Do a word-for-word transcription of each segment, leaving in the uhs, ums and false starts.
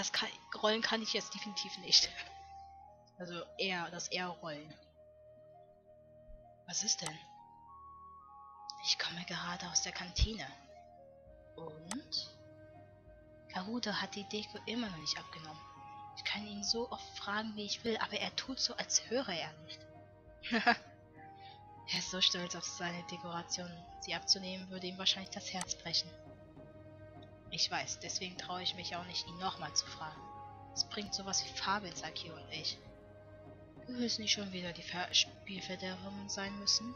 das kann, rollen kann ich jetzt definitiv nicht. Also R, das R rollen. Was ist denn? Ich komme gerade aus der Kantine. Und? Karuto hat die Deko immer noch nicht abgenommen. Ich kann ihn so oft fragen, wie ich will, aber er tut so, als höre er nicht. Er ist so stolz auf seine Dekoration. Sie abzunehmen, würde ihm wahrscheinlich das Herz brechen. Ich weiß, deswegen traue ich mich auch nicht, ihn nochmal zu fragen. Es bringt sowas wie Farbe ins Haikyo und ich. Du willst nicht schon wieder die Ver Spielverderberin sein müssen?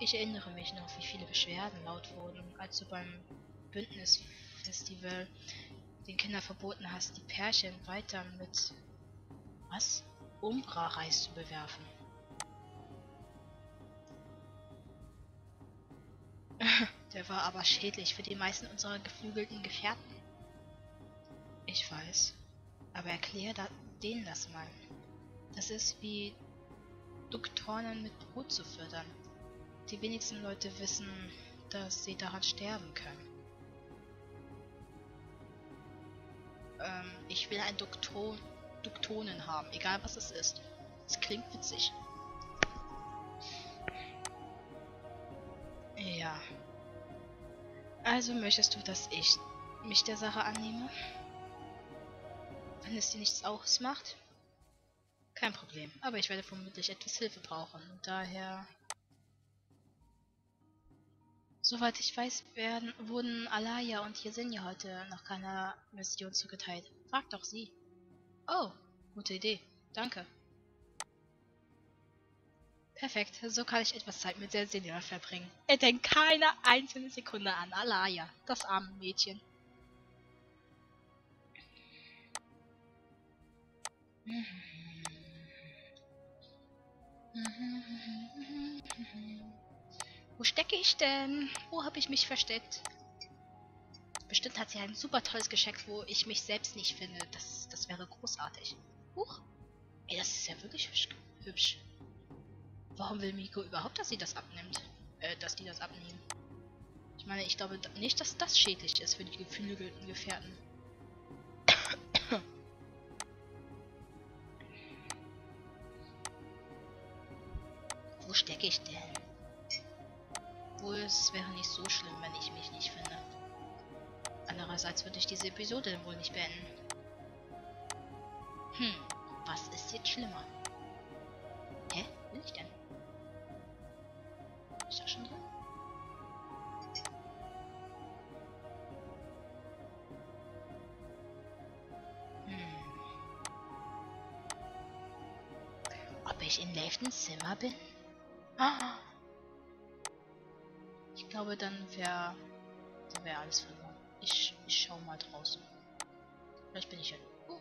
Ich erinnere mich noch, wie viele Beschwerden laut wurden, als du beim Bündnisfestival den Kindern verboten hast, die Pärchen weiter mit... was? Umbra-Reis zu bewerfen. Der war aber schädlich für die meisten unserer geflügelten Gefährten. Ich weiß, aber erklär da, denen das mal. Das ist wie Duktornen mit Brot zu füttern. Die wenigsten Leute wissen, dass sie daran sterben können. Ähm, ich will ein Duktor Duktonen haben, egal was es ist. Es klingt witzig. Ja. Also möchtest du, dass ich mich der Sache annehme? Wenn es dir nichts ausmacht? Kein Problem, aber ich werde vermutlich etwas Hilfe brauchen und daher... Soweit ich weiß, werden, wurden Alaya und Jesenia heute noch keiner Mission zugeteilt. Frag doch sie. Oh, gute Idee. Danke. Perfekt, so kann ich etwas Zeit mit der Senior verbringen. Er denkt keine einzelne Sekunde an Alaya, das arme Mädchen. Wo stecke ich denn? Wo habe ich mich versteckt? Bestimmt hat sie ein super tolles Geschenk, wo ich mich selbst nicht finde. Das, das wäre großartig. Huch. Ey, das ist ja wirklich hübsch. Warum will Miiko überhaupt, dass sie das abnimmt? Äh, dass die das abnehmen? Ich meine, ich glaube nicht, dass das schädlich ist für die geflügelten Gefährten. Wo stecke ich denn? Obwohl, es wäre nicht so schlimm, wenn ich mich nicht finde. Andererseits würde ich diese Episode wohl nicht beenden. Hm, was ist jetzt schlimmer? Hä? Will ich denn? Ist das schon drin? Hm. Ob ich in Leiftans Zimmer bin? Ah. Ich glaube, dann wäre dann wäre alles verloren. Ich, ich schau mal draußen. Vielleicht bin ich ja... Oh.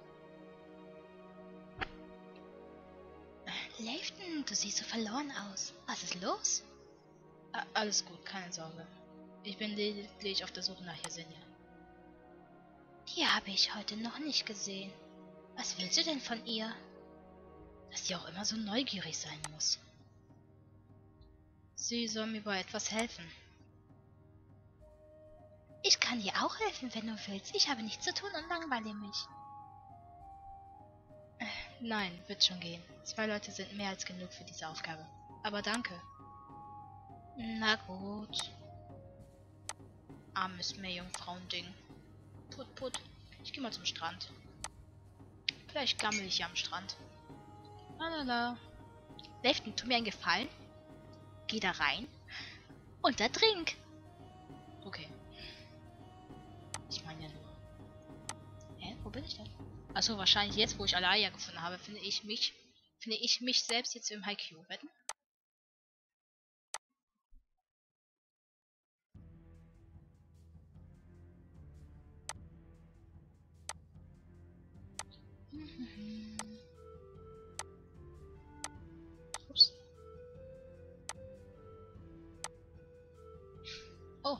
Leiftan, du siehst so verloren aus. Was ist los? A alles gut, keine Sorge. Ich bin lediglich auf der Suche nach Jesenia. Die habe ich heute noch nicht gesehen. Was willst du denn von ihr? Dass sie auch immer so neugierig sein muss. Sie soll mir bei etwas helfen. Ich kann dir auch helfen, wenn du willst. Ich habe nichts zu tun und langweile mich. Nein, wird schon gehen. Zwei Leute sind mehr als genug für diese Aufgabe. Aber danke. Na gut. Armes Meerjungfrauending. Put, put. Ich gehe mal zum Strand. Vielleicht gammel ich ja am Strand. Lalala. Leiftan, tu mir einen Gefallen. Geh da rein. Und da trink. Okay. Ich meine ja nur. Hä? Wo bin ich denn? Achso, wahrscheinlich jetzt, wo ich Alaya gefunden habe, finde ich mich finde ich mich selbst jetzt im Haikyo. Wetten? Ups. Oh.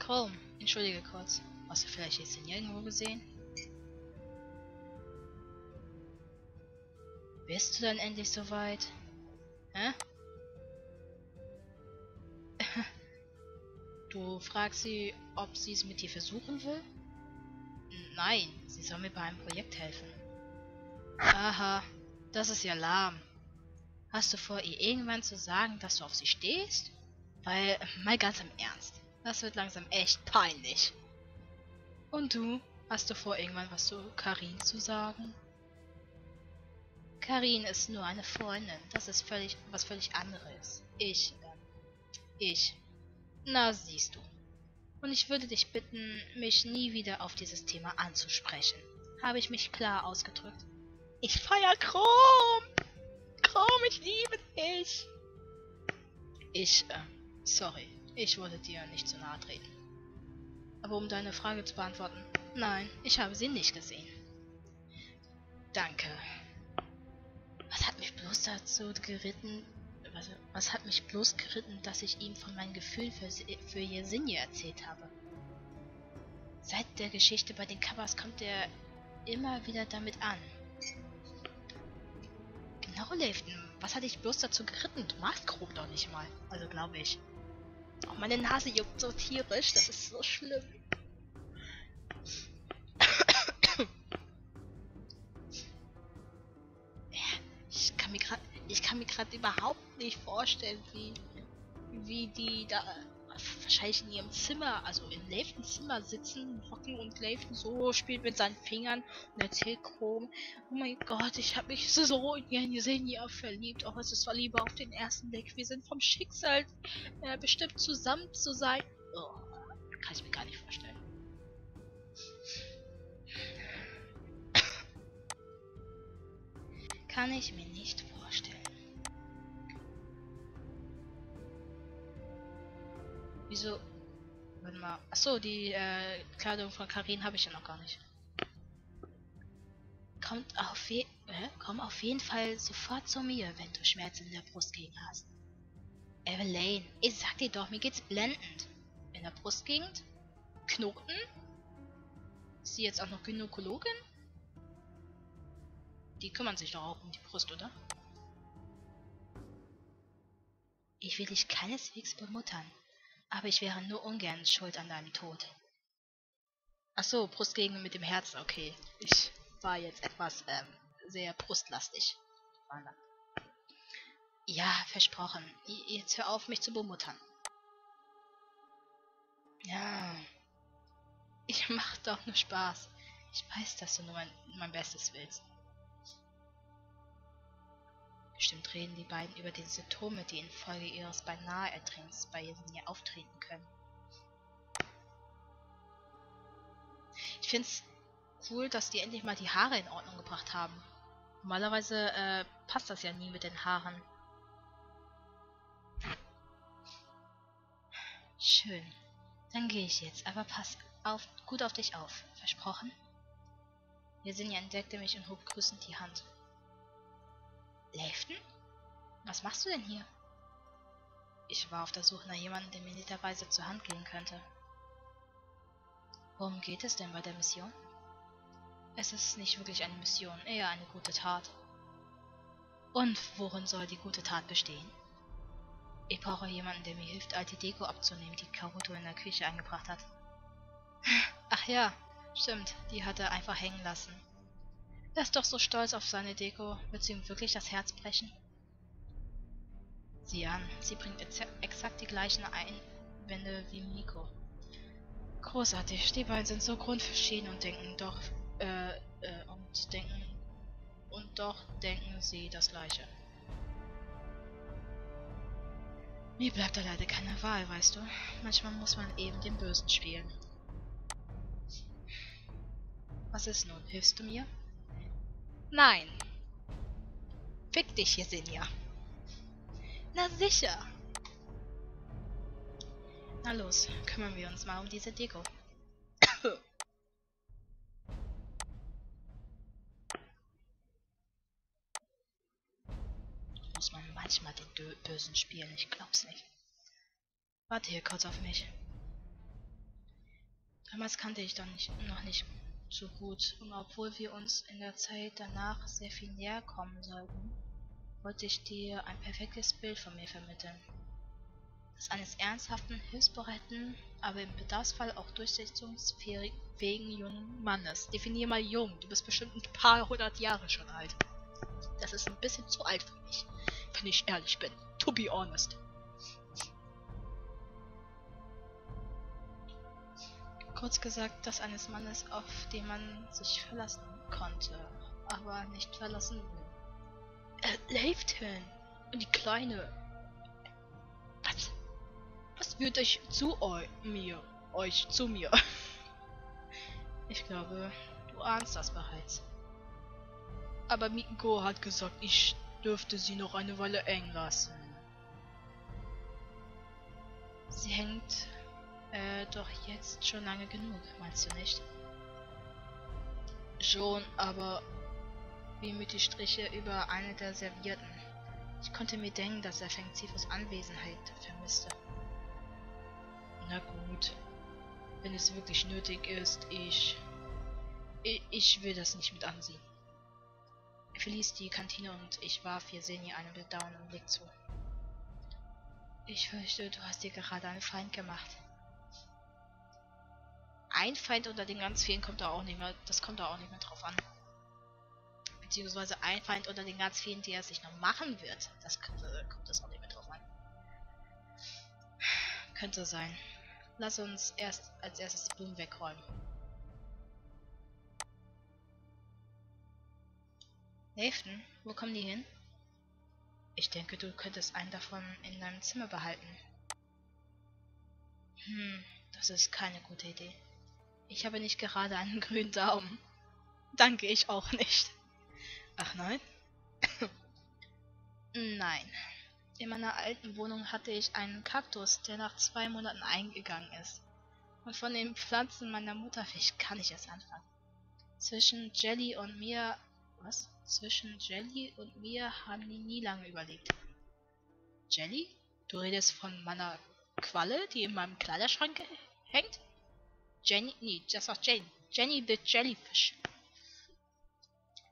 Chrome. Entschuldige kurz. Hast du vielleicht jetzt den irgendwo gesehen? Bist du dann endlich soweit? Hä? Du fragst sie, ob sie es mit dir versuchen will? Nein, sie soll mir bei einem Projekt helfen. Aha, das ist ja lahm. Hast du vor, ihr irgendwann zu sagen, dass du auf sie stehst? Weil, mal ganz im Ernst, das wird langsam echt peinlich. Und du, hast du vor, irgendwann was zu Karenn zu sagen? Karenn ist nur eine Freundin, das ist völlig was völlig anderes. Ich, äh, ich, na siehst du. Und ich würde dich bitten, mich nie wieder auf dieses Thema anzusprechen. Habe ich mich klar ausgedrückt? Ich feiere Chrome! Chrome, ich liebe dich! Ich, äh, sorry, ich wollte dir nicht zu nahe treten. Aber um deine Frage zu beantworten, nein, ich habe sie nicht gesehen. Danke. Was hat mich bloß dazu geritten, was, was hat mich bloß geritten, dass ich ihm von meinem Gefühl für, für Yersinia erzählt habe? Seit der Geschichte bei den Covers kommt er immer wieder damit an. Genau, Leiftan, was hat dich bloß dazu geritten? Du magst Chrome doch nicht mal, also glaube ich. Oh, meine Nase juckt so tierisch, das ist so schlimm. Ich kann mir gerade, ich kann mir gerade überhaupt nicht vorstellen, wie, wie die da wahrscheinlich in ihrem Zimmer, also in Leiftans Zimmer sitzen, rocken und Leiftan so spielt mit seinen Fingern und erzählt Chrome, oh mein Gott, ich habe mich so in Jesenia verliebt, auch oh, es ist zwar lieber auf den ersten Blick, wir sind vom Schicksal äh, bestimmt zusammen zu sein. Oh, kann ich mir gar nicht vorstellen. Kann ich mir nicht vorstellen. Wieso? Warte mal. Achso, die äh, Kleidung von Karenn habe ich ja noch gar nicht. Kommt auf je äh, komm auf jeden Fall sofort zu mir, wenn du Schmerzen in der Brust gegen hast. Evelyn, ich sag dir doch, mir geht's blendend. In der Brustgegend? Knoten? Ist sie jetzt auch noch Gynäkologin? Die kümmern sich doch auch um die Brust, oder? Ich will dich keineswegs bemuttern, aber ich wäre nur ungern schuld an deinem Tod. Ach so, Brustgegend mit dem Herzen, okay. Ich war jetzt etwas ähm, sehr brustlastig. Ja, versprochen. Jetzt hör auf, mich zu bemuttern. Ja. Ich mach doch nur Spaß. Ich weiß, dass du nur mein, mein Bestes willst. Bestimmt reden die beiden über die Symptome, die infolge ihres beinahe Ertrinkens bei Jesenia auftreten können. Ich find's cool, dass die endlich mal die Haare in Ordnung gebracht haben. Normalerweise äh, passt das ja nie mit den Haaren. Schön. Dann gehe ich jetzt, aber pass auf, gut auf dich auf. Versprochen? Jesenia entdeckte mich und hob grüßend die Hand. Leiftan? Was machst du denn hier? Ich war auf der Suche nach jemandem, der mir netterweise zur Hand gehen könnte. Worum geht es denn bei der Mission? Es ist nicht wirklich eine Mission, eher eine gute Tat. Und worin soll die gute Tat bestehen? Ich brauche jemanden, der mir hilft, alte Deko abzunehmen, die Karuto in der Küche eingebracht hat. Ach ja, stimmt, die hat er einfach hängen lassen. Er ist doch so stolz auf seine Deko. Willst du ihm wirklich das Herz brechen? Sieh an, sie bringt ex exakt die gleichen Einwände wie Miiko. Großartig, die beiden sind so grundverschieden und denken doch, äh, äh, und denken, und doch denken sie das Gleiche. Mir bleibt da leider keine Wahl, weißt du. Manchmal muss man eben den Bösen spielen. Was ist nun? Hilfst du mir? Nein. Fick dich, Jesenia. Na sicher. Na los, kümmern wir uns mal um diese Deko. Muss man manchmal den Bösen spielen, ich glaub's nicht. Warte hier kurz auf mich. Damals kannte ich doch nicht, noch nicht so gut, und obwohl wir uns in der Zeit danach sehr viel näher kommen sollten, wollte ich dir ein perfektes Bild von mir vermitteln. eines ernsthaften, hilfsbereiten, aber im Bedarfsfall auch durchsetzungsfähigen jungen Mannes. Definier mal jung, du bist bestimmt ein paar hundert Jahre schon alt. Das ist ein bisschen zu alt für mich, wenn ich ehrlich bin. To be honest. Kurz gesagt, das eines Mannes, auf den man sich verlassen konnte, aber nicht verlassen will. Äh, Leiftan! Und die Kleine! Was? Was führt euch zu eu mir? Euch zu mir? Ich glaube, du ahnst das bereits. Aber Miiko hat gesagt, ich dürfte sie noch eine Weile eng lassen. Sie hängt äh, doch jetzt schon lange genug, meinst du nicht? Schon, aber wie mit die Striche über eine der Servierten. Ich konnte mir denken, dass er Feng Zifus Anwesenheit vermisste. Na gut, wenn es wirklich nötig ist, ich... Ich, ich will das nicht mit ansehen. Ich verließ die Kantine und ich warf Jesenia einen bedauernden Blick zu. Ich fürchte, du hast dir gerade einen Feind gemacht. Ein Feind unter den ganz vielen kommt da auch nicht mehr, das kommt da auch nicht mehr drauf an. Beziehungsweise ein Feind unter den ganz vielen, die er sich noch machen wird, das könnte, kommt das auch nicht mehr drauf an. Könnte sein. Lass uns erst als erstes die Blumen wegräumen. Leiftan, wo kommen die hin? Ich denke, du könntest einen davon in deinem Zimmer behalten. Hm, das ist keine gute Idee. Ich habe nicht gerade einen grünen Daumen. Danke, ich auch nicht. Ach nein? Nein. In meiner alten Wohnung hatte ich einen Kaktus, der nach zwei Monaten eingegangen ist. Und von den Pflanzen meiner Mutterfisch kann ich erst anfangen. Zwischen Jelly und mir... Was? Zwischen Jelly und mir haben die nie lange überlebt. Jelly? Du redest von meiner Qualle, die in meinem Kleiderschrank hängt? Jenny? Nee, das war Jenny. Jenny the Jellyfish.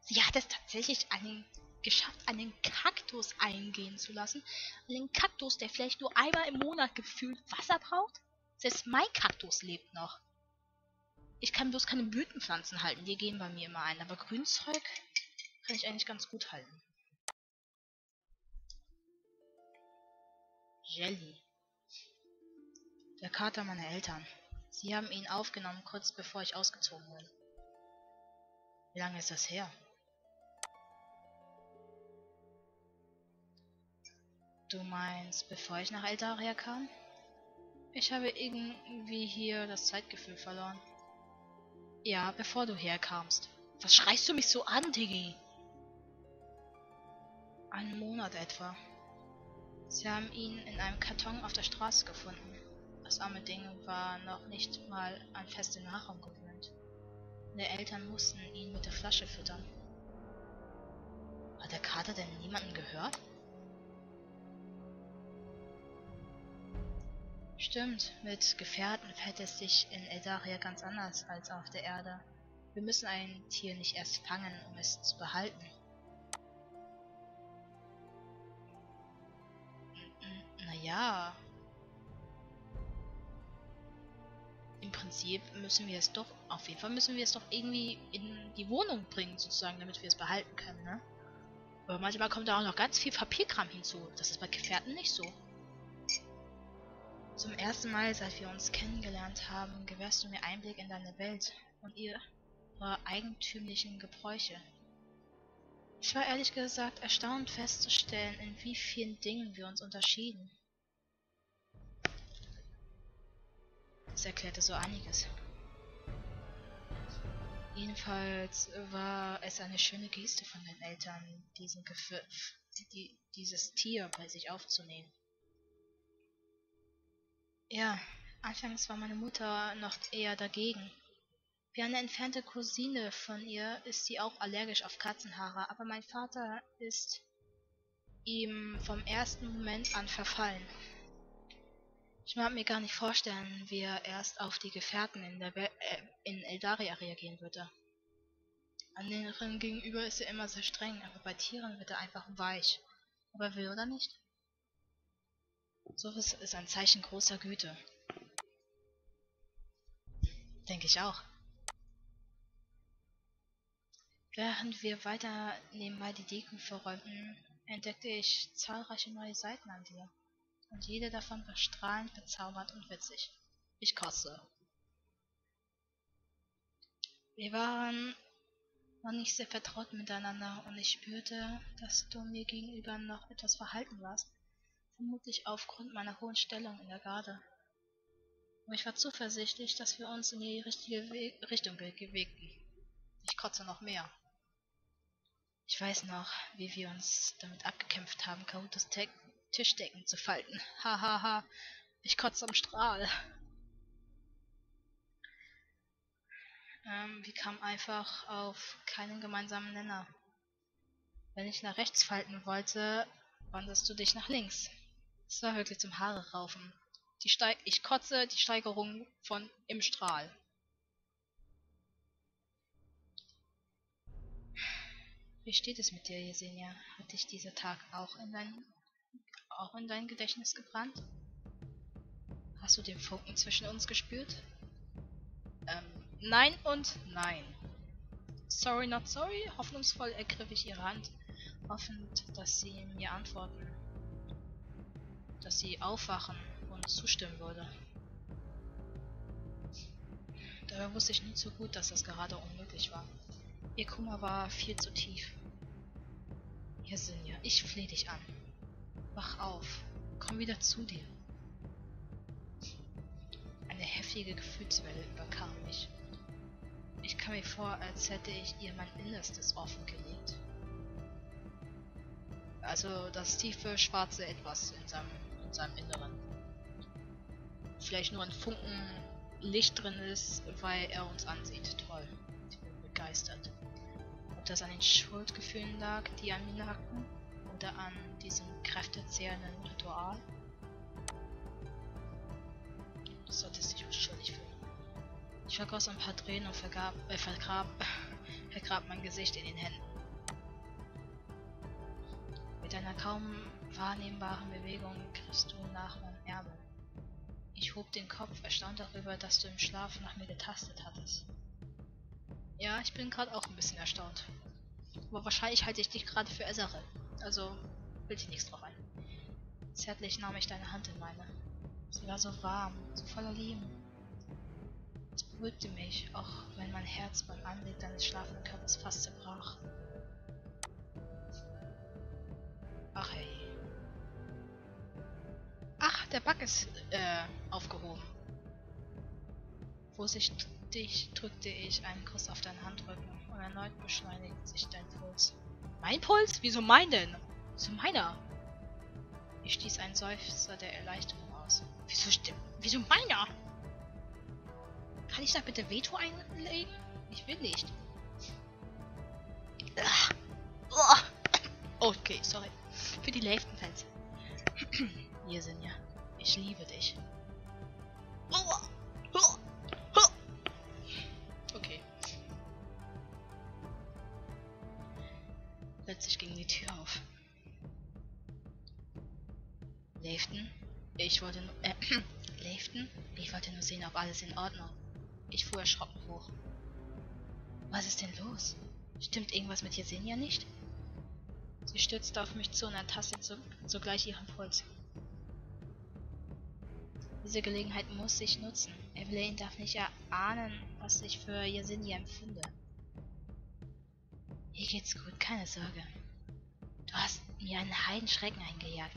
Sie hat es tatsächlich einen, geschafft, einen Kaktus eingehen zu lassen. Einen Kaktus, der vielleicht nur einmal im Monat gefühlt Wasser braucht? Selbst mein Kaktus lebt noch. Ich kann bloß keine Blütenpflanzen halten, die gehen bei mir immer ein, aber Grünzeug... kann ich eigentlich ganz gut halten. Jelly. Der Kater meiner Eltern. Sie haben ihn aufgenommen, kurz bevor ich ausgezogen bin. Wie lange ist das her? Du meinst, bevor ich nach Eldarya kam? Ich habe irgendwie hier das Zeitgefühl verloren. Ja, bevor du herkamst. Was schreist du mich so an, Diggi? Einen Monat etwa. Sie haben ihn in einem Karton auf der Straße gefunden. Das arme Ding war noch nicht mal an feste Nahrung gewöhnt. Die Eltern mussten ihn mit der Flasche füttern. Hat der Kater denn niemanden gehört? Stimmt, mit Gefährten verhält es sich in Eldarya ganz anders als auf der Erde. Wir müssen ein Tier nicht erst fangen, um es zu behalten. Naja. Im Prinzip müssen wir es doch, auf jeden Fall müssen wir es doch irgendwie in die Wohnung bringen, sozusagen, damit wir es behalten können, ne? Aber manchmal kommt da auch noch ganz viel Papierkram hinzu. Das ist bei Gefährten nicht so. Zum ersten Mal, seit wir uns kennengelernt haben, gewährst du mir Einblick in deine Welt und ihre eigentümlichen Gebräuche. Ich war ehrlich gesagt erstaunt festzustellen, in wie vielen Dingen wir uns unterschieden. Das erklärte so einiges. Jedenfalls war es eine schöne Geste von den Eltern, diesen Gef die, dieses Tier bei sich aufzunehmen. Ja, anfangs war meine Mutter noch eher dagegen. Wie eine entfernte Cousine von ihr ist sie auch allergisch auf Katzenhaare, aber mein Vater ist ihm vom ersten Moment an verfallen. Ich mag mir gar nicht vorstellen, wie er erst auf die Gefährten in, der äh, in Eldarya reagieren würde. Anderen gegenüber ist er immer sehr streng, aber bei Tieren wird er einfach weich. Aber will oder nicht? Sowas ist ein Zeichen großer Güte. Denke ich auch. Während wir weiter nebenbei die Deken verräumten, entdeckte ich zahlreiche neue Seiten an dir. Und jede davon war strahlend, bezaubert und witzig. Ich kotze. Wir waren noch nicht sehr vertraut miteinander und ich spürte, dass du mir gegenüber noch etwas verhalten warst. Vermutlich aufgrund meiner hohen Stellung in der Garde. Aber ich war zuversichtlich, dass wir uns in die richtige We- Richtung bewegten. Ich kotze noch mehr. Ich weiß noch, wie wir uns damit abgekämpft haben, Karutos Te- Tischdecken zu falten. Hahaha, ich kotze am Strahl. Ähm, wir kamen einfach auf keinen gemeinsamen Nenner. Wenn ich nach rechts falten wollte, wanderst du dich nach links. Es war wirklich zum Haare raufen. Die Steig ich kotze die Steigerung von im Strahl. Wie steht es mit dir, Jesenia? Hat dich dieser Tag auch in dein, auch in dein Gedächtnis gebrannt? Hast du den Funken zwischen uns gespürt? Ähm, nein und nein. Sorry not sorry, hoffnungsvoll ergriff ich ihre Hand, hoffend, dass sie mir antworten, dass sie aufwachen und zustimmen würde. Dabei wusste ich nie so gut, dass das gerade unmöglich war. Ihr Kummer war viel zu tief. Yersinia, ich flehe dich an. Wach auf. Komm wieder zu dir. Eine heftige Gefühlswelle überkam mich. Ich kam mir vor, als hätte ich ihr mein Innerstes offengelegt. Also das tiefe, schwarze Etwas in seinem, in seinem Inneren. Vielleicht nur ein Funken Licht drin ist, weil er uns ansieht. Toll. Ich bin begeistert. Ob das an den Schuldgefühlen lag, die an mir lagten, oder an diesem kräftezehrenden Ritual? Du solltest dich unschuldig fühlen. Ich vergoss ein paar Tränen und vergab, äh, vergrab, vergrab mein Gesicht in den Händen. Mit einer kaum wahrnehmbaren Bewegung griffst du nach meinem Ärmel. Ich hob den Kopf, erstaunt darüber, dass du im Schlaf nach mir getastet hattest. Ja, ich bin gerade auch ein bisschen erstaunt. Aber wahrscheinlich halte ich dich gerade für Ezarel. Also, will ich nichts drauf ein. Zärtlich nahm ich deine Hand in meine. Sie war so warm, so voller Liebe. Es beruhigte mich, auch wenn mein Herz beim Anblick deines schlafenden Körpers fast zerbrach. Ach hey. Ach, der Bug ist äh, aufgehoben. Vorsichtig drückte ich einen Kuss auf deinen Handrücken und erneut beschleunigte sich dein Puls. Mein Puls? Wieso mein denn? Wieso meiner? Ich stieß einen Seufzer der Erleichterung aus. Wieso stimmt? Wieso meiner? Kann ich da bitte Veto einlegen? Ich will nicht. Ach. Oh. Okay, sorry. Für die Leiftan-Fans. Yersinia, ich liebe dich. Okay. Plötzlich ging die Tür auf. Leiftan, ich wollte nur... Äh, Leiftan, ich wollte nur sehen, ob alles in Ordnung. Ich fuhr erschrocken hoch. Was ist denn los? Stimmt irgendwas mit Yersinia nicht? Sie stürzte auf mich zu und ertastete sogleich ihren Puls. Diese Gelegenheit muss ich nutzen. Evelyn darf nicht erahnen, was ich für Yersinia empfinde. Hier geht's gut, keine Sorge. Du hast mir einen Heidenschrecken eingejagt.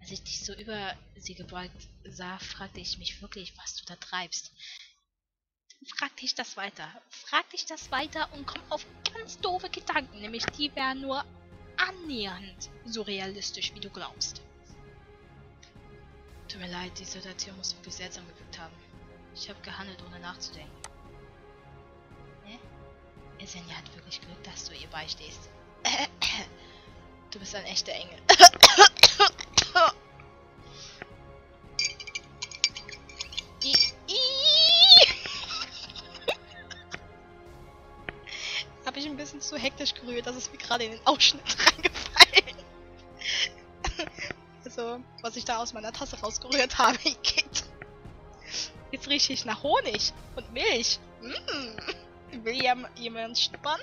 Als ich dich so über sie gebeugt sah, fragte ich mich wirklich, was du da treibst. Frag dich das weiter. Frag dich das weiter und komm auf ganz doofe Gedanken, nämlich die wären nur annähernd so realistisch, wie du glaubst. Tut mir leid, die Situation muss wirklich seltsam gewirkt haben. Ich habe gehandelt, ohne nachzudenken. Ne? Ezenia hat wirklich Glück, dass du ihr beistehst. Du bist ein echter Engel. Habe ich ein bisschen zu hektisch gerührt, dass es mir gerade in den Ausschnitt reingefallen. Das Tasse, was ich da aus meiner Tasse rausgerührt habe, geht. Jetzt rieche ich nach Honig und Milch. Mm. Will jemand schnuppern?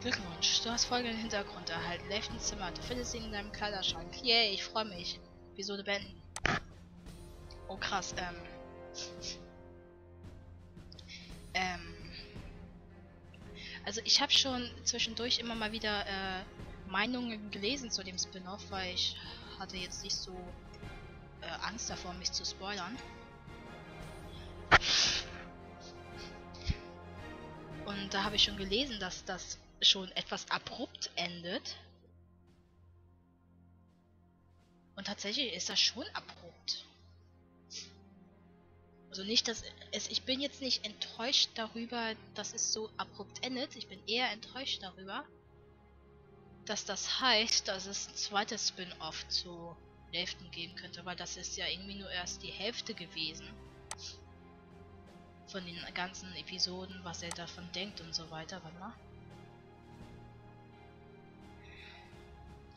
Glückwunsch, du hast folgenden Hintergrund erhalten. Leiftans Zimmer, du findest ihn in deinem Kleiderschrank. Yay, ich freue mich. Wieso du beenden? Oh krass, ähm... ähm... Also ich habe schon zwischendurch immer mal wieder äh, Meinungen gelesen zu dem Spin-Off, weil ich hatte jetzt nicht so äh, Angst davor, mich zu spoilern. Und da habe ich schon gelesen, dass das schon etwas abrupt endet. Und tatsächlich ist das schon abrupt. Also nicht, dass es... Ich bin jetzt nicht enttäuscht darüber, dass es so abrupt endet. Ich bin eher enttäuscht darüber, dass das heißt, dass es ein zweites Spin-Off zu Leiftan geben könnte. Weil das ist ja irgendwie nur erst die Hälfte gewesen. Von den ganzen Episoden, was er davon denkt und so weiter. Warte mal.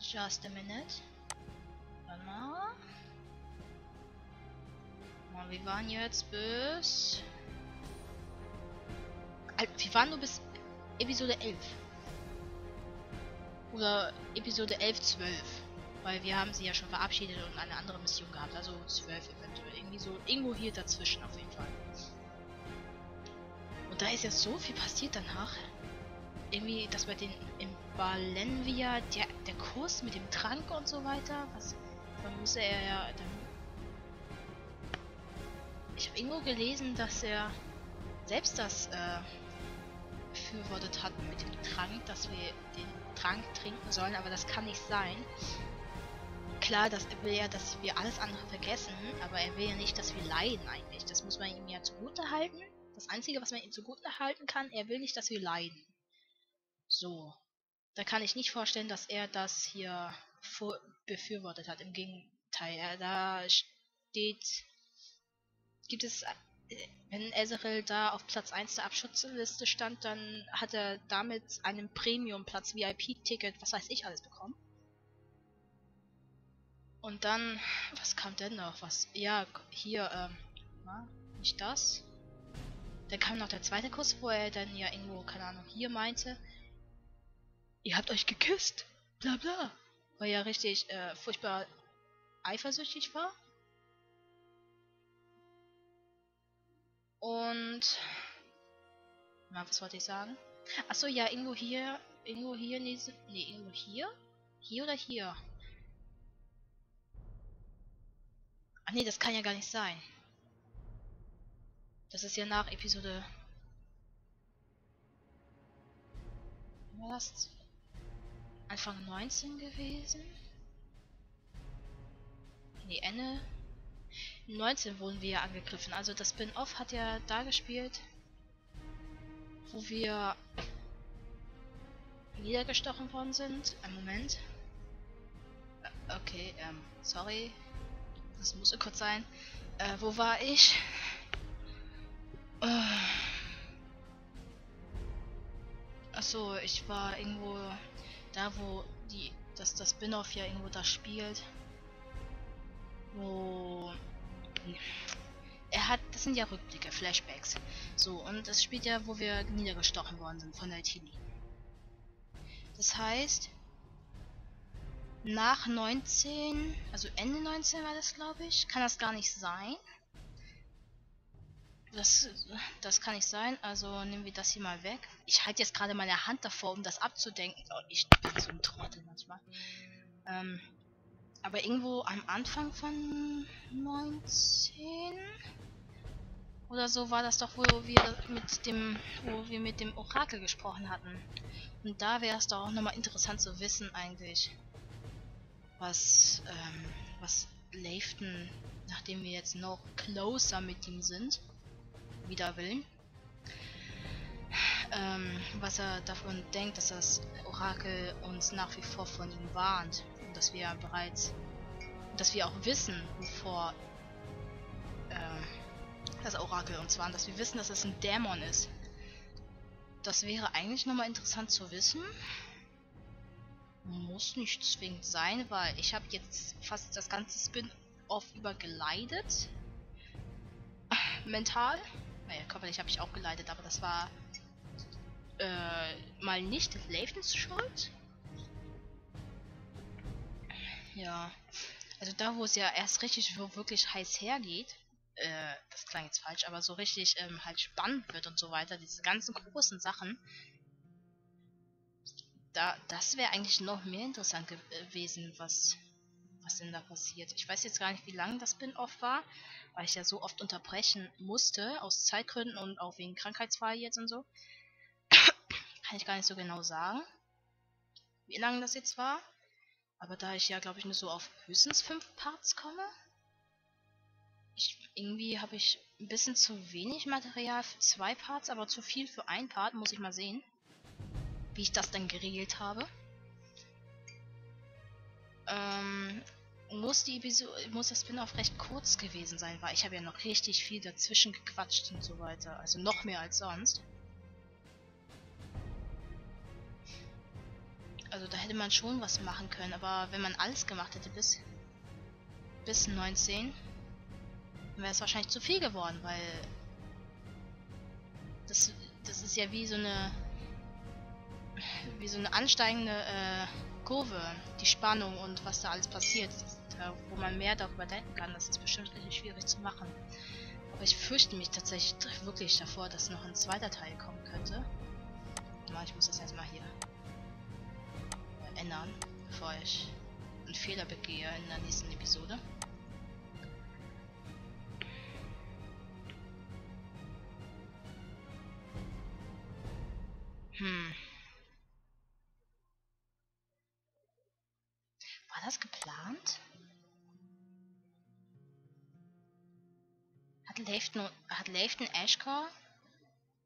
Just a minute. Warte mal. Wir waren jetzt bis... Wir waren nur bis Episode elf. Oder Episode elf, zwölf. Weil wir haben sie ja schon verabschiedet und eine andere Mission gehabt. Also zwölf eventuell. Irgendwie so irgendwo hier dazwischen auf jeden Fall. Und da ist ja so viel passiert danach. Irgendwie, dass bei den... Im Balenvia, der, der Kurs mit dem Trank und so weiter. Was... Dann muss er ja... Dann ich habe irgendwo gelesen, dass er selbst das äh, befürwortet hat mit dem Trank, dass wir den Trank trinken sollen, aber das kann nicht sein. Klar, das will ja, dass wir alles andere vergessen, aber er will ja nicht, dass wir leiden eigentlich. Das muss man ihm ja zugute halten. Das Einzige, was man ihm zugute halten kann, er will nicht, dass wir leiden. So. Da kann ich nicht vorstellen, dass er das hier befürwortet hat. Im Gegenteil, er, da steht... Gibt es, wenn Ezarel da auf Platz eins der Abschussliste stand, dann hat er damit einen Premium-Platz, V I P-Ticket, was weiß ich alles bekommen. Und dann, was kam denn noch? Was? Ja, hier, ähm, na, nicht das. Dann kam noch der zweite Kuss, wo er dann ja irgendwo, keine Ahnung, hier meinte, ihr habt euch geküsst, bla bla. Weil er richtig äh, furchtbar eifersüchtig war. Und... Na, was wollte ich sagen? Achso, ja, irgendwo hier... Irgendwo hier... Nee, nee, irgendwo hier? Hier oder hier? Ach nee, das kann ja gar nicht sein. Das ist ja nach Episode... Was? Anfang neunzehn gewesen? Nee, Ende... neunzehn wurden wir ja angegriffen. Also das Spin-Off hat ja da gespielt, wo wir niedergestochen worden sind. Ein Moment. Äh, okay, ähm, sorry. Das musste kurz sein. Äh, wo war ich? Äh. Achso, ich war irgendwo da, wo die, dass das Spin-Off ja irgendwo da spielt. Wo... Er hat, das sind ja Rückblicke, Flashbacks. So, und das spielt ja, wo wir niedergestochen worden sind von der Tini. Das heißt, nach neunzehn, also Ende neunzehn war das, glaube ich, kann das gar nicht sein. Das, das kann nicht sein, also nehmen wir das hier mal weg. Ich halte jetzt gerade meine Hand davor, um das abzudenken. Oh, ich bin so ein Trottel manchmal. Ähm... Aber irgendwo am Anfang von neunzehn oder so war das doch, wo wir mit dem, wo wir mit dem Orakel gesprochen hatten. Und da wäre es doch auch nochmal interessant zu wissen eigentlich, was, ähm, was Leiftan, nachdem wir jetzt noch closer mit ihm sind, wider Willen, ähm, was er davon denkt, dass das Orakel uns nach wie vor von ihm warnt. Dass wir ja bereits, dass wir auch wissen, wovor äh, das Orakel, und zwar, dass wir wissen, dass es ein Dämon ist. Das wäre eigentlich nochmal interessant zu wissen. Muss nicht zwingend sein, weil ich habe jetzt fast das ganze Spin-Off übergeleitet. Mental. Naja, körperlich habe ich auch geleitet, aber das war äh, mal nicht Leiftans Schuld. Ja, also da, wo es ja erst richtig wirklich heiß hergeht, äh, das klang jetzt falsch, aber so richtig ähm, halt spannend wird und so weiter, diese ganzen großen Sachen, da, das wäre eigentlich noch mehr interessant ge gewesen, was, was denn da passiert. Ich weiß jetzt gar nicht, wie lange das Spin-Off war, weil ich ja so oft unterbrechen musste, aus Zeitgründen und auch wegen Krankheitsfall jetzt und so. Kann ich gar nicht so genau sagen, wie lange das jetzt war. Aber da ich ja, glaube ich, nur so auf höchstens fünf Parts komme, ich, irgendwie habe ich ein bisschen zu wenig Material für zwei Parts, aber zu viel für ein Part, muss ich mal sehen, wie ich das dann geregelt habe. Ähm, muss, die Episode, muss das Spin-Off recht kurz gewesen sein, weil ich habe ja noch richtig viel dazwischen gequatscht und so weiter, also noch mehr als sonst. Also da hätte man schon was machen können, aber wenn man alles gemacht hätte bis, bis neunzehn, wäre es wahrscheinlich zu viel geworden, weil das, das ist ja wie so eine wie so eine ansteigende äh, Kurve, die Spannung und was da alles passiert, da, wo man mehr darüber denken kann, das ist bestimmt richtig schwierig zu machen. Aber ich fürchte mich tatsächlich wirklich davor, dass noch ein zweiter Teil kommen könnte. Ich muss das erstmal hier ändern, bevor ich einen Fehler begehe in der nächsten Episode. Hm. War das geplant? Hat Leiftan, hat Leiftan Ashkore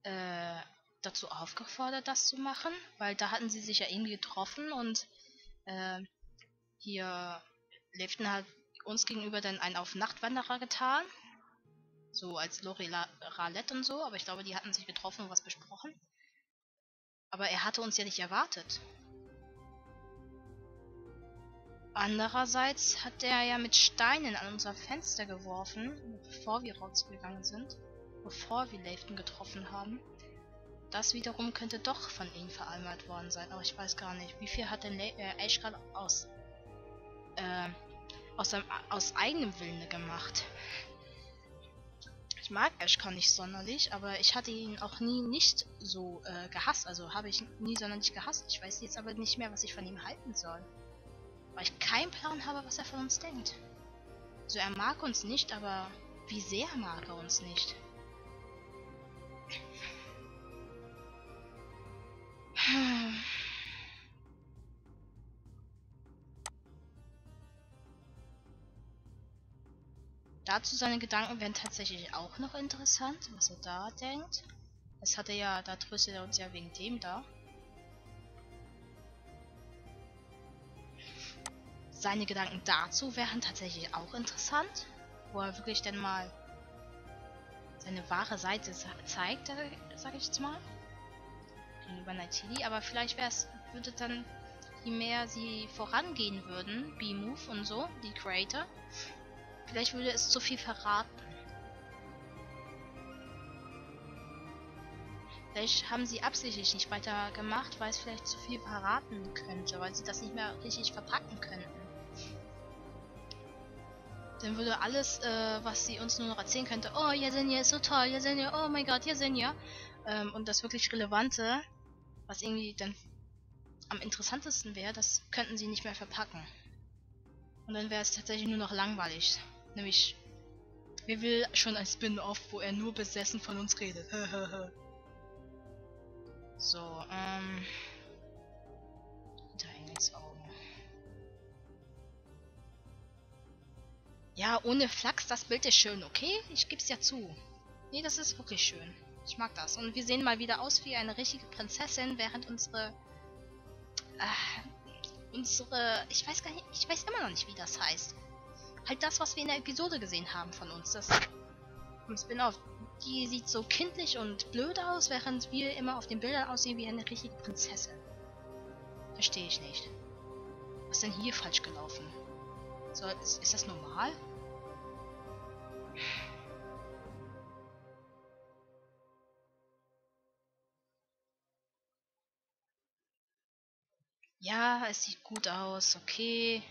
äh, dazu aufgefordert, das zu machen, weil da hatten sie sich ja irgendwie getroffen und äh, hier Leiftan hat uns gegenüber dann einen auf Nachtwanderer getan, so als Lori Ralette und so, aber ich glaube, die hatten sich getroffen und was besprochen, aber er hatte uns ja nicht erwartet. Andererseits hat er ja mit Steinen an unser Fenster geworfen, bevor wir rausgegangen sind, bevor wir Leiftan getroffen haben. Das wiederum könnte doch von ihnen vereinbart worden sein, aber ich weiß gar nicht, wie viel hat denn Ashkore äh, aus, äh, aus, seinem, aus eigenem Willen gemacht. Ich mag Ashkore nicht sonderlich, aber ich hatte ihn auch nie nicht so äh, gehasst, also habe ich nie sonderlich gehasst. Ich weiß jetzt aber nicht mehr, was ich von ihm halten soll, weil ich keinen Plan habe, was er von uns denkt. So, also er mag uns nicht, aber wie sehr mag er uns nicht? Dazu seine Gedanken wären tatsächlich auch noch interessant, was er da denkt. Das hat er ja, da tröstet er uns ja wegen dem da. Seine Gedanken dazu wären tatsächlich auch interessant, wo er wirklich dann mal seine wahre Seite zeigt, sag ich jetzt mal. Gegenüber Naitili, aber vielleicht wäre es, würde dann, je mehr sie vorangehen würden, B-Move und so, die Creator, vielleicht würde es zu viel verraten. Vielleicht haben sie absichtlich nicht weiter gemacht, weil es vielleicht zu viel verraten könnte, weil sie das nicht mehr richtig verpacken könnten. Dann würde alles, äh, was sie uns nur noch erzählen könnte, oh, Jesenia ist so toll, Jesenia, oh mein Gott, Jesenia. Ähm, und das wirklich Relevante, was irgendwie dann am interessantesten wäre, das könnten sie nicht mehr verpacken. Und dann wäre es tatsächlich nur noch langweilig. Nämlich, wer will schon ein Spin-Off, wo er nur besessen von uns redet? So, ähm... hinter Engels Augen. Ja, ohne Flachs, das Bild ist schön, okay? Ich gebe es ja zu. Nee, das ist wirklich schön. Ich mag das. Und wir sehen mal wieder aus wie eine richtige Prinzessin, während unsere... Äh, Unsere, ich weiß gar nicht, ich weiß immer noch nicht, wie das heißt. Halt das, was wir in der Episode gesehen haben von uns, das ein Spin-off. Die sieht so kindlich und blöd aus, während wir immer auf den Bildern aussehen wie eine richtige Prinzessin. Verstehe ich nicht. Was ist denn hier falsch gelaufen? So, ist, ist das normal? Ja, es sieht gut aus, okay.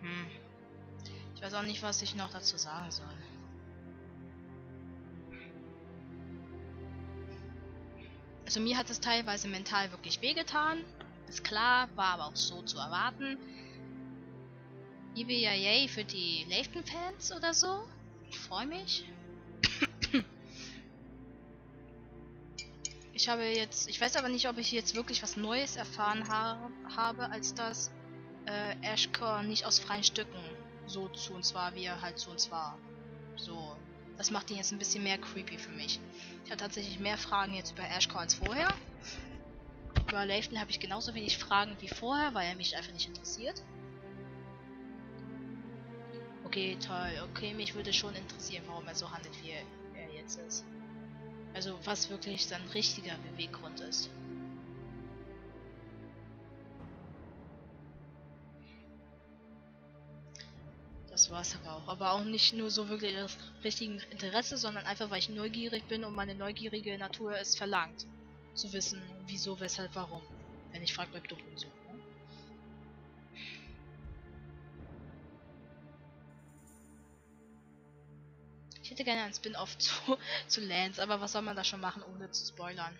Hm. Ich weiß auch nicht, was ich noch dazu sagen soll. Also mir hat es teilweise mental wirklich wehgetan. Ist klar, war aber auch so zu erwarten. Yippie-yay für die Leiftan-Fans oder so. Ich freue mich. Ich habe jetzt, ich weiß aber nicht, ob ich jetzt wirklich was Neues erfahren ha habe, als dass äh, Ashkore nicht aus freien Stücken so zu uns war, wie er halt zu uns war. So, das macht ihn jetzt ein bisschen mehr creepy für mich. Ich habe tatsächlich mehr Fragen jetzt über Ashkore als vorher. Über Leiftan habe ich genauso wenig Fragen wie vorher, weil er mich einfach nicht interessiert. Okay, toll. Okay, mich würde schon interessieren, warum er so handelt, wie er jetzt ist. Also, was wirklich sein richtiger Beweggrund ist. Das war's aber auch. Aber auch nicht nur so wirklich das richtige Interesse, sondern einfach, weil ich neugierig bin und meine neugierige Natur es verlangt. Zu wissen, wieso, weshalb, warum. Wenn ich frage, bleibt doch und so. Ne? Ich hätte gerne einen Spin-off zu, zu Lance, aber was soll man da schon machen, ohne zu spoilern?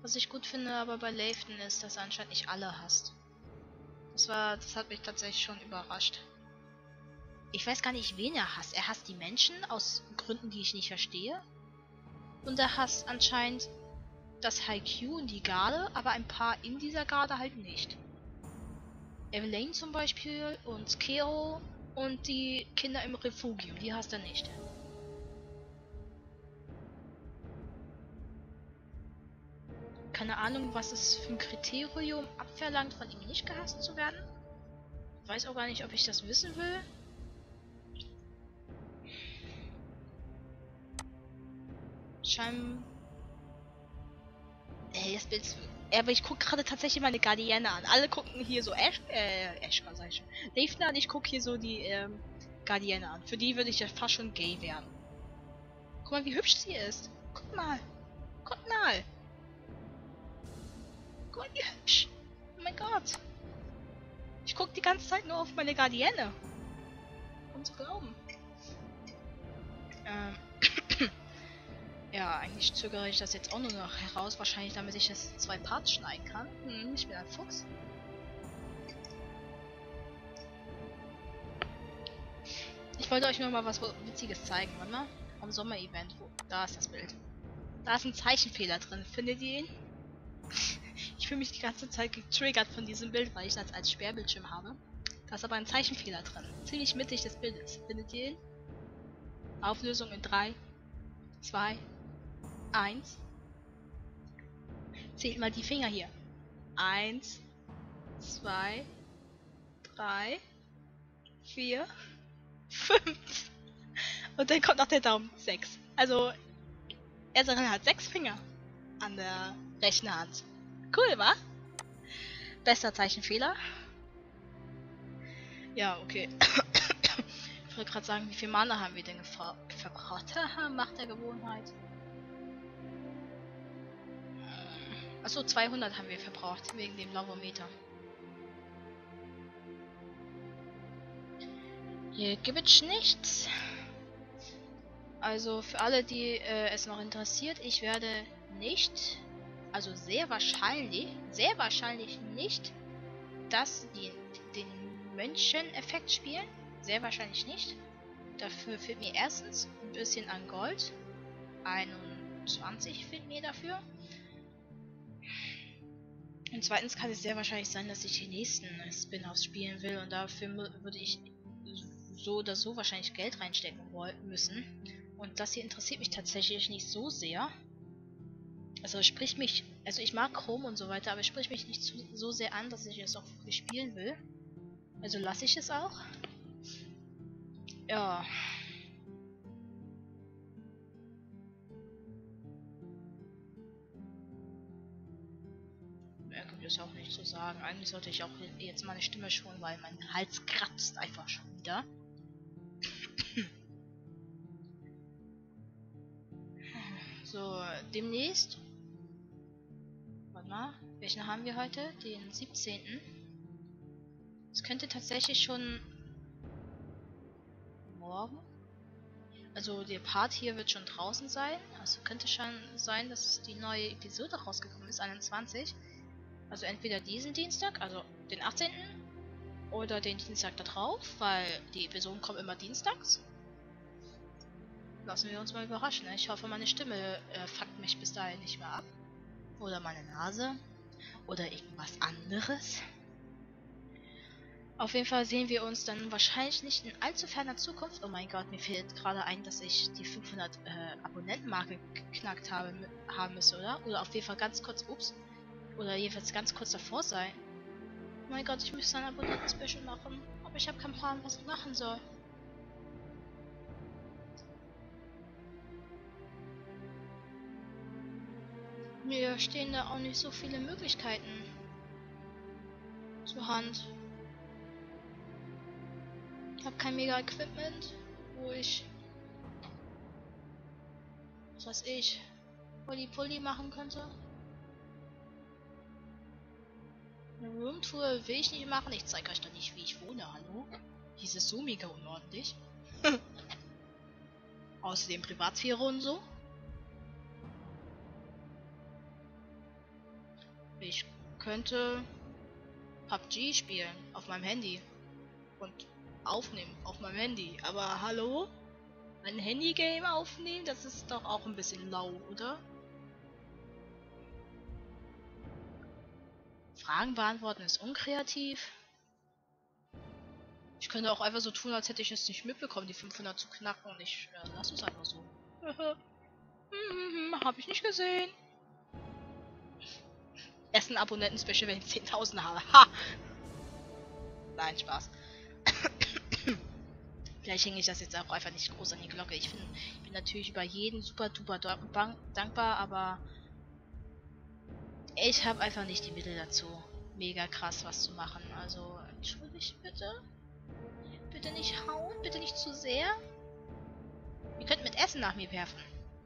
Was ich gut finde aber bei Leiftan ist, dass er anscheinend nicht alle hasst. Das war, das hat mich tatsächlich schon überrascht. Ich weiß gar nicht, wen er hasst. Er hasst die Menschen aus Gründen, die ich nicht verstehe. Und er hasst anscheinend das Haikyo und die Garde, aber ein paar in dieser Garde halt nicht. Evelyn zum Beispiel und Kero und die Kinder im Refugium, die hasst er nicht. Keine Ahnung, was es für ein Kriterium abverlangt, von ihm nicht gehasst zu werden. Ich weiß auch gar nicht, ob ich das wissen will. Schein... Ey, das Bild ist... Aber ich gucke gerade tatsächlich meine Guardiane an. Alle gucken hier so Ash... Äh, Ash, was sag ich schon. Leiftan an, ich gucke hier so die, ähm, Guardiane an. Für die würde ich ja fast schon gay werden. Guck mal, wie hübsch sie ist. Guck mal. Guck mal. Guck mal, wie hübsch. Oh mein Gott. Ich gucke die ganze Zeit nur auf meine Guardiane. Um zu glauben. Ähm. Ja, eigentlich zögere ich das jetzt auch nur noch heraus. Wahrscheinlich, damit ich das in zwei Parts schneiden kann. Hm, ich bin ein Fuchs. Ich wollte euch nur mal was Witziges zeigen, warte mal. Am Sommer-Event. Da ist das Bild. Da ist ein Zeichenfehler drin. Findet ihr ihn? Ich fühle mich die ganze Zeit getriggert von diesem Bild, weil ich das als Sperrbildschirm habe. Da ist aber ein Zeichenfehler drin. Ziemlich mittig des Bildes. Findet ihr ihn? Auflösung in drei, zwei, eins. Zählt mal die Finger hier. eins, zwei, drei, vier, fünf. Und dann kommt noch der Daumen. sechs. Also, Ezarel hat sechs Finger an der rechten Hand. Cool, wa? Bester Zeichenfehler. Ja, okay. Ich wollte gerade sagen, wie viel Mana haben wir denn verbraucht? Haha, macht der Gewohnheit. Achso, zweihundert haben wir verbraucht, wegen dem Lavometer. Hier gibt es nichts. Also für alle, die äh, es noch interessiert, ich werde nicht, also sehr wahrscheinlich, sehr wahrscheinlich nicht, dass die den Menschen-Effekt spielen. Sehr wahrscheinlich nicht. Dafür fehlt mir erstens ein bisschen an Gold. einundzwanzig fehlt mir dafür. Und zweitens kann es sehr wahrscheinlich sein, dass ich die nächsten Spin-offs spielen will. Und dafür würde ich so oder so wahrscheinlich Geld reinstecken müssen. Und das hier interessiert mich tatsächlich nicht so sehr. Also spricht mich, also ich mag Chrome und so weiter, aber es spricht mich nicht so sehr an, dass ich es auch wirklich spielen will. Also lasse ich es auch. Ja. Mehr gibt es auch nicht zu sagen. Eigentlich sollte ich auch jetzt meine Stimme schonen, weil mein Hals kratzt einfach schon wieder. So, demnächst. Warte mal, welchen haben wir heute? Den siebzehnten. Es könnte tatsächlich schon morgen. Also der Part hier wird schon draußen sein. Also könnte schon sein, dass die neue Episode rausgekommen ist, einundzwanzig. Also entweder diesen Dienstag, also den achtzehnten. Oder den Dienstag da drauf, weil die Episoden kommen immer dienstags. Lassen wir uns mal überraschen. Ich hoffe, meine Stimme äh, fuckt mich bis dahin nicht mehr ab. Oder meine Nase. Oder irgendwas anderes. Auf jeden Fall sehen wir uns dann wahrscheinlich nicht in allzu ferner Zukunft. Oh mein Gott, mir fällt gerade ein, dass ich die fünfhundert äh, Abonnentenmarke geknackt habe, haben müsste, oder? Oder auf jeden Fall ganz kurz, ups. Oder jedenfalls ganz kurz davor sein. Oh mein Gott, ich müsste ein Abonnenten-Special machen. Aber ich habe keinen Plan, was ich machen soll. Mir stehen da auch nicht so viele Möglichkeiten zur Hand. Ich habe kein mega Equipment, wo ich, was weiß ich, Pulli-Pulli machen könnte. Eine Roomtour will ich nicht machen. Ich zeige euch doch nicht, wie ich wohne. Hallo? Dies ist so mega unordentlich. Außerdem Privatsphäre und so. Ich könnte P U B G spielen auf meinem Handy und aufnehmen auf meinem Handy, aber hallo? Ein Handygame aufnehmen, das ist doch auch ein bisschen lau, oder? Fragen beantworten ist unkreativ. Ich könnte auch einfach so tun, als hätte ich es nicht mitbekommen, die fünfhundert zu knacken, und ich äh, lasse es einfach so. hm, hab ich nicht gesehen. Essen Abonnenten-Special, wenn ich zehntausend habe. Ha! Nein, Spaß. Vielleicht hänge ich das jetzt auch einfach nicht groß an die Glocke. Ich, find, ich bin natürlich über jeden super duper dankbar, aber ich habe einfach nicht die Mittel dazu, mega krass was zu machen. Also, entschuldigt bitte. Bitte nicht hauen, bitte nicht zu sehr. Ihr könnt mit Essen nach mir werfen.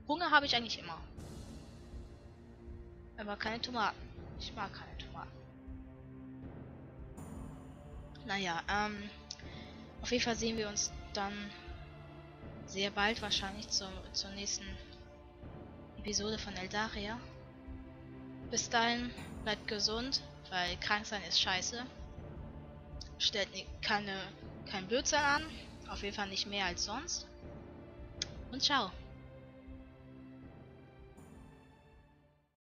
Hunger habe ich eigentlich immer. Aber keine Tomaten. Ich mag keine Tomaten. Naja, ähm, auf jeden Fall sehen wir uns dann sehr bald wahrscheinlich zu, zur nächsten Episode von Eldarya. Bis dahin, bleibt gesund, weil krank sein ist scheiße. Stellt ne, keine, kein Blödsinn an, auf jeden Fall nicht mehr als sonst. Und ciao.